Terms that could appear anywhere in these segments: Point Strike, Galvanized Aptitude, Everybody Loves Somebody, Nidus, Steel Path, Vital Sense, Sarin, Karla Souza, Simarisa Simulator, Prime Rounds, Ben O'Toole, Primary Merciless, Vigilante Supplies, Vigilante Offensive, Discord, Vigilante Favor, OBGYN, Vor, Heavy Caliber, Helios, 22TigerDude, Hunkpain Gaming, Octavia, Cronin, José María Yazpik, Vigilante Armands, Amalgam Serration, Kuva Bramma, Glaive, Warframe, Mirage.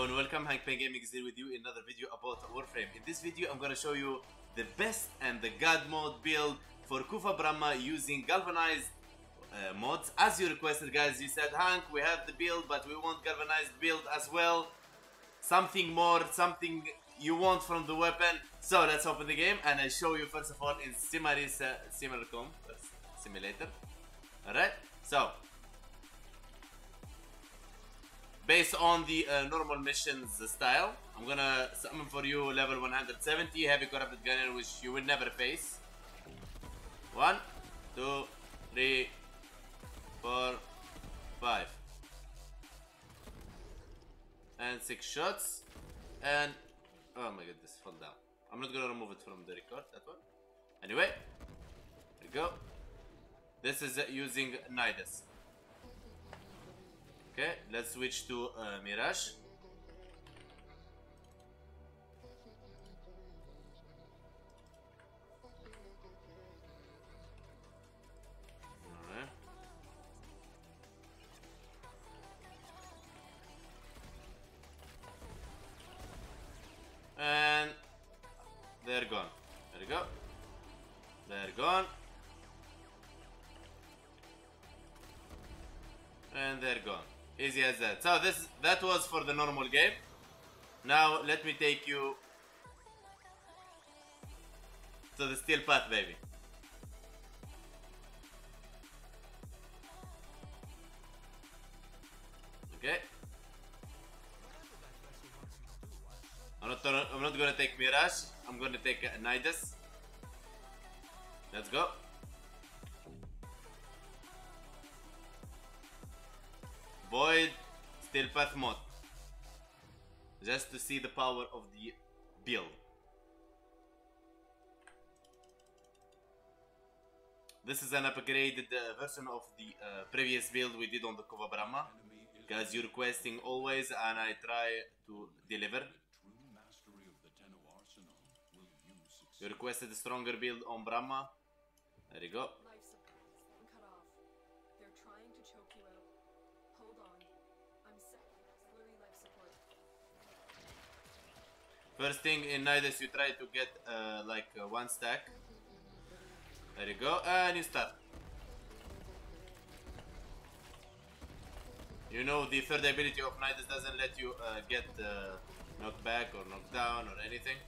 Hello and welcome, Hunkpain Gaming is here with you in another video about Warframe. In this video I'm gonna show you the best and the god mode build for Kuva Bramma using galvanized mods. As you requested, guys, you said, Hank, we have the build but we want galvanized build as well. Something more, something you want from the weapon. So let's open the game and I'll show you first of all in Simarisa Simulator. Alright, so based on the normal missions style, I'm gonna summon for you level 170 heavy corrupted gunner, which you will never face. 1, 2, 3, 4, 5, and 6 shots. And oh my god, this fell down. I'm not gonna remove it from the record, that one. Anyway, there we go. This is using Nidus. Okay, let's switch to Mirage. Alright. And they're gone. There you go. They're gone. And they're gone. Easy as that. So that was for the normal game. Now let me take you to the Steel Path, baby. Okay. I'm not gonna take Mirage. I'm gonna take Nidus. Let's go. Void Steel Path mod, just to see the power of the build. This is an upgraded version of the previous build we did on the Kuva Bramma, because you're requesting always and I try to deliver. You requested a stronger build on Bramma. There you go. First thing in Nidus, you try to get like one stack. There you go, and you start. You know the third ability of Nidus doesn't let you get knocked back or knocked down or anything.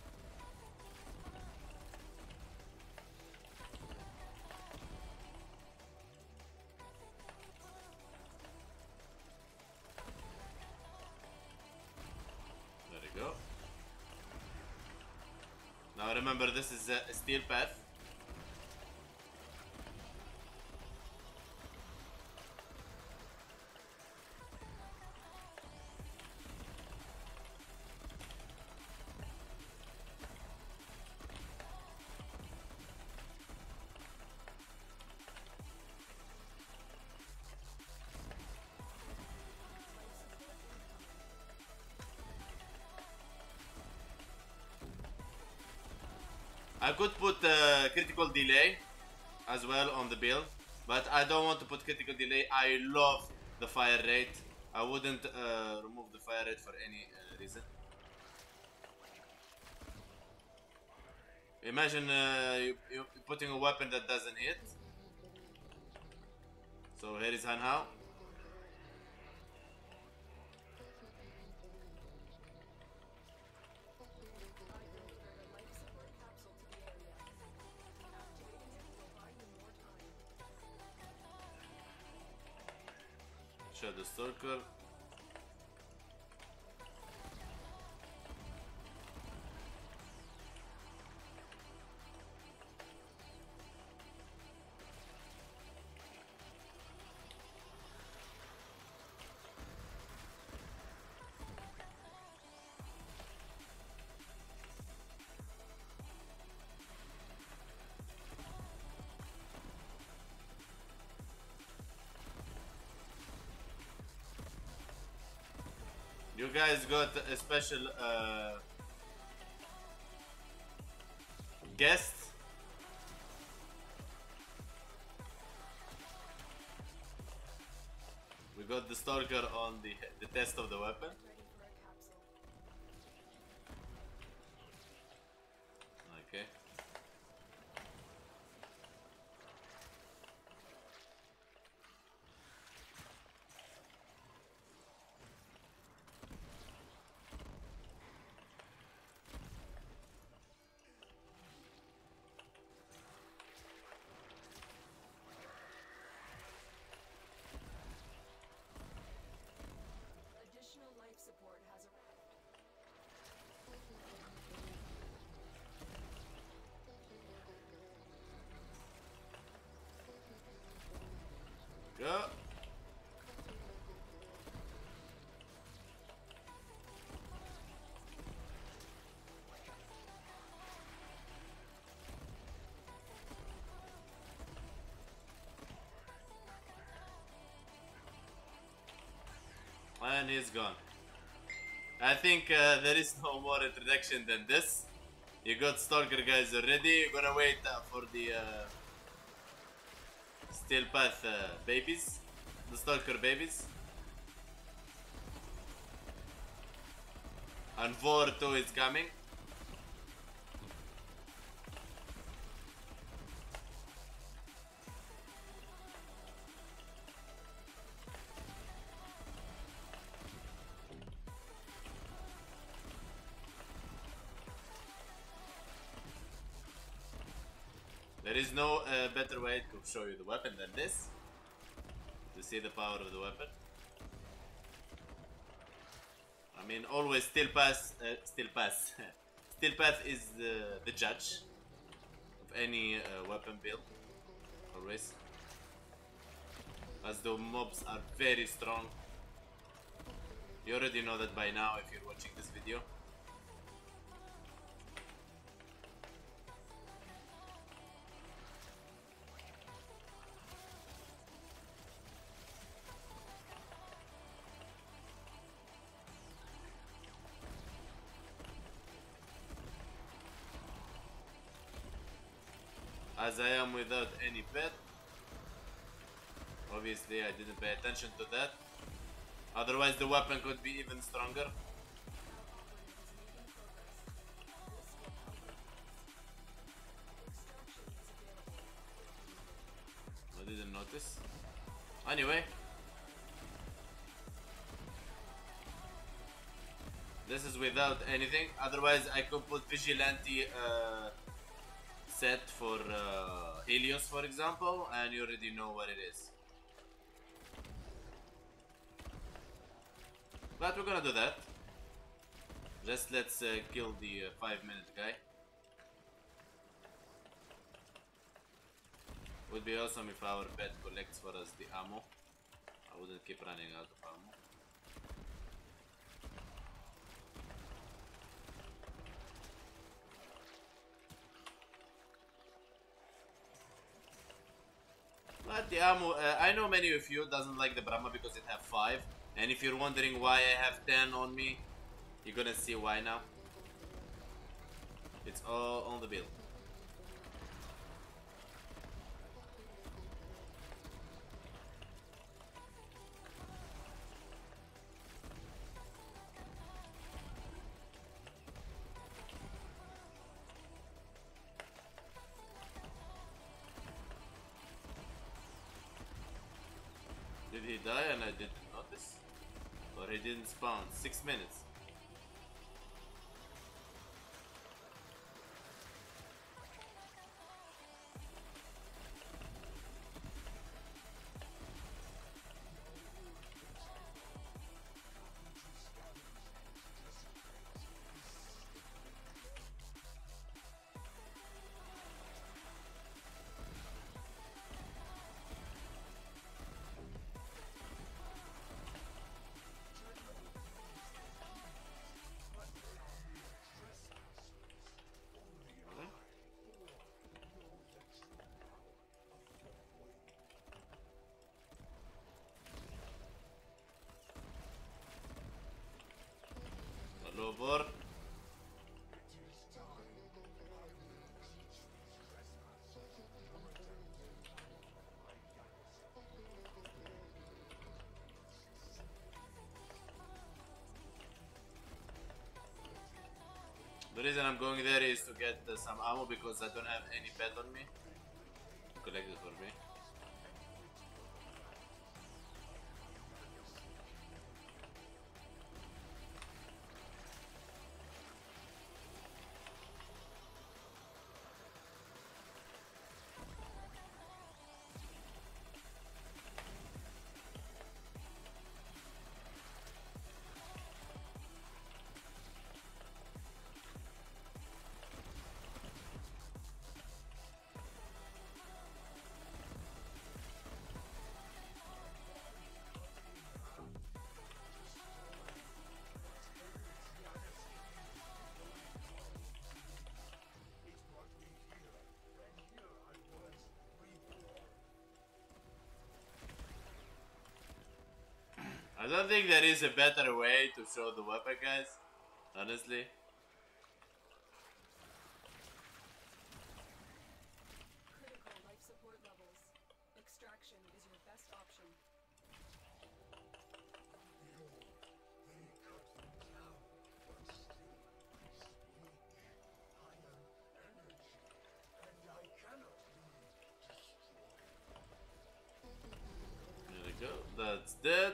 There you go. Now remember, this is a Steel Path. I could put critical delay as well on the build, but I don't want to put critical delay. I love the fire rate. I wouldn't remove the fire rate for any reason. Imagine you putting a weapon that doesn't hit. So here is Hanhao. The circle. You guys got a special guest. We got the stalker on the test of the weapon. and he's gone. I think there is no more introduction than this. You got Stalker guys already. You're gonna wait for the Steel Path babies, the Stalker babies. And Vor 2 is coming. There is no better way to show you the weapon than this, to see the power of the weapon. I mean, always Steel Path is the judge of any weapon build, always, as the mobs are very strong. You already know that by now if you're watching this video. As I am without any pet, obviously I didn't pay attention to that, otherwise the weapon could be even stronger. I didn't notice. Anyway, this is without anything, otherwise I could put Vigilante set for Helios, for example, and you already know what it is. But we're gonna do that. Just let's kill the 5-minute guy. Would be awesome if our pet collects for us the ammo. I wouldn't keep running out of ammo. But the ammo, I know many of you doesn't like the Bramma because it have 5, and if you're wondering why I have 10 on me, you're gonna see why now. It's all on the build. Did he die and I didn't notice? Or he didn't spawn? 6 minutes. Vor. The reason I'm going there is to get some ammo because I don't have any pet on me. Collect it for me. don't think there is a better way to show the weapon, guys. Honestly. That's dead.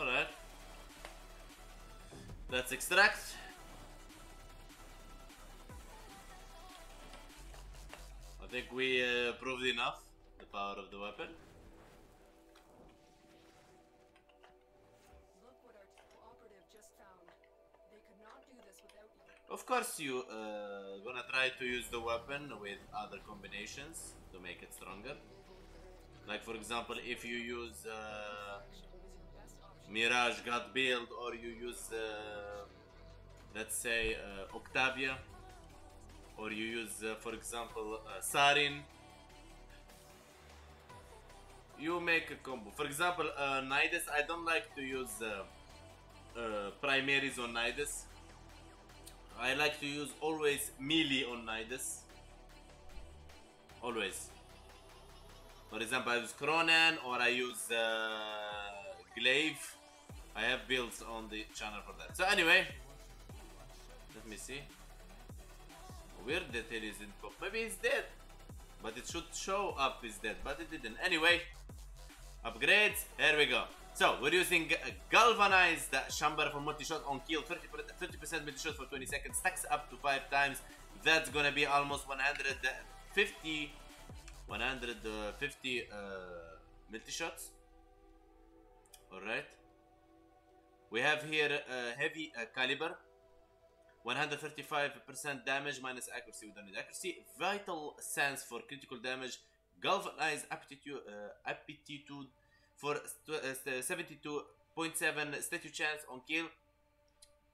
Alright. Let's extract. I think we proved enough the power of the weapon. Look what our operative just found. They could not do this without you. Of course you gonna try to use the weapon with other combinations to make it stronger. Like for example, if you use Mirage got build, or you use let's say Octavia, or you use for example Sarin. You make a combo. For example Nidus, I don't like to use primaries on Nidus. I like to use always melee on Nidus. Always. For example I use Cronin, or I use Glaive. I have builds on the channel for that. So anyway, let me see. Where the tail isn't pop. Maybe it's dead. But it should show up is dead. But it didn't. Anyway, upgrades. Here we go. So we're using Galvanized Chamber for multi-shot on kill. 30% multi-shot for 20 seconds. Stacks up to 5 times. That's gonna be almost 150 multi-shots. Alright. We have here Heavy Caliber, 135% damage minus accuracy. We don't need accuracy. Vital Sense for critical damage. Galvanized Aptitude, for 72.7 statue chance on kill.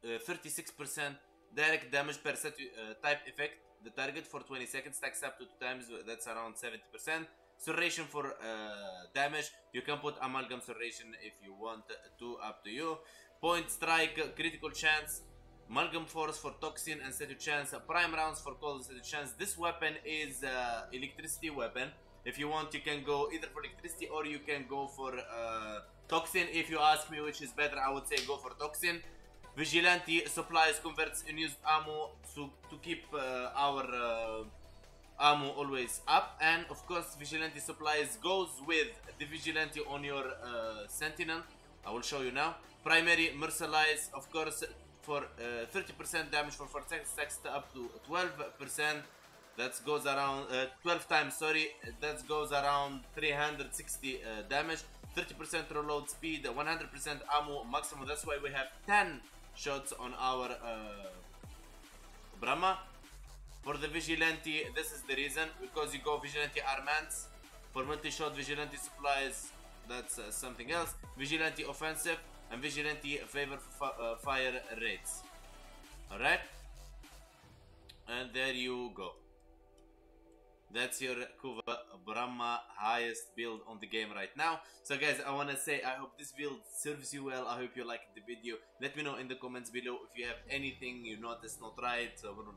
36% direct damage per statue type effect. The target for 20 seconds stacks up to 2 times. That's around 70%. Serration for damage. You can put Amalgam Serration if you want to, up to you. Point Strike, critical chance. Amalgam Force for toxin and statue chance. Prime Rounds for cold and statue chance. This weapon is electricity weapon. If you want, you can go either for electricity or you can go for toxin. If you ask me which is better, I would say go for toxin. Vigilante Supplies converts unused ammo to keep our ammo always up, and of course Vigilante Supplies goes with the vigilante on your sentinel. I will show you now. Primary Merciless, of course, for 30% damage for 4 seconds, stacks up to 12%. That goes around 12 times, sorry. That goes around 360 damage. 30% reload speed, 100% ammo maximum. That's why we have 10 shots on our Bramma. For the Vigilante, this is the reason, because you go Vigilante Armands. For multi-shot, Vigilante Supplies, that's something else. Vigilante Offensive and Vigilante Favor for fire rates. Alright? And there you go. That's your Kuva Bramma highest build on the game right now. So guys, I want to say I hope this build serves you well. I hope you liked the video. Let me know in the comments below if you have anything you noticed not right,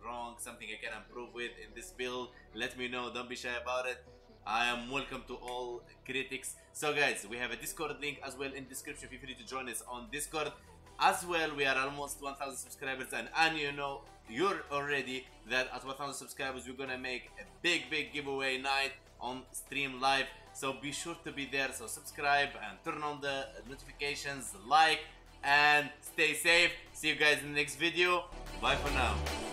wrong, something I can improve with in this build. Let me know, don't be shy about it. I am welcome to all critics. So guys, we have a Discord link as well in description. Feel free to join us on Discord. as well. We are almost 1,000 subscribers, and you know, you're already that at 1,000 subscribers we're gonna make a big giveaway night on stream live, so be sure to be there. So subscribe and turn on the notifications, like, and stay safe. See you guys in the next video. Bye for now.